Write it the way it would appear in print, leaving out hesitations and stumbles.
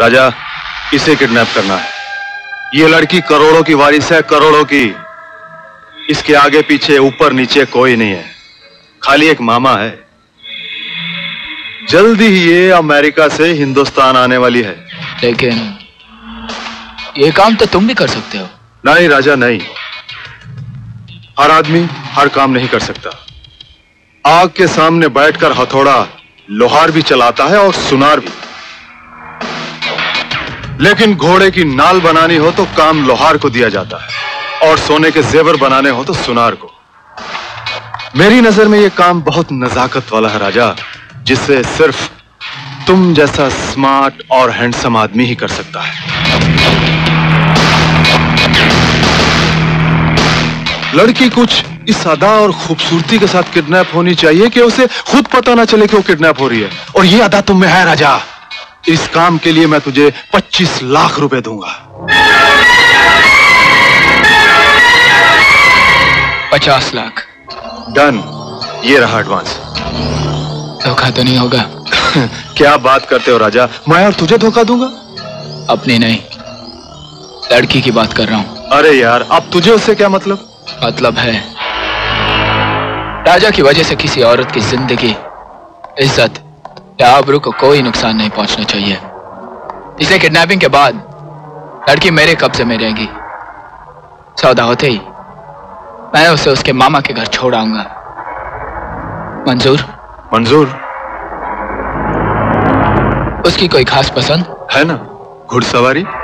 राजा, इसे किडनैप करना है। ये लड़की करोड़ों की वारिस है, करोड़ों की। इसके आगे पीछे ऊपर नीचे कोई नहीं है, खाली एक मामा है। जल्दी ही ये अमेरिका से हिंदुस्तान आने वाली है। लेकिन ये काम तो तुम भी कर सकते हो। नहीं राजा, नहीं। हर आदमी हर काम नहीं कर सकता। आग के सामने बैठकर हथौड़ा लोहार भी चलाता है और सुनार भी, लेकिन घोड़े की नाल बनानी हो तो काम लोहार को दिया जाता है और सोने के जेवर बनाने हो तो सुनार को। मेरी नजर में यह काम बहुत नजाकत वाला है राजा, जिसे सिर्फ तुम जैसा स्मार्ट और हैंडसम आदमी ही कर सकता है। लड़की कुछ इस अदा और खूबसूरती के साथ किडनैप होनी चाहिए कि उसे खुद पता ना चले कि वो किडनैप हो रही है। और ये अदा तुम में है राजा। इस काम के लिए मैं तुझे 25 लाख रुपए दूंगा। 50 लाख। डन, ये रहा एडवांस। धोखा तो नहीं होगा? क्या बात करते हो राजा, मैं और तुझे धोखा दूंगा? अपनी नहीं, लड़की की बात कर रहा हूं। अरे यार, अब तुझे उससे क्या मतलब? मतलब है, राजा की वजह से किसी औरत की जिंदगी, इज्जत या आबरू को कोई नुकसान नहीं पहुंचना चाहिए। इसलिए किडनैपिंग के बाद लड़की मेरे कब्जे में रहेगी। सौदा होते ही मैं उसे उसके मामा के घर छोड़ आऊंगा। मंजूर? मंजूर। उसकी कोई खास पसंद है ना? घुड़सवारी?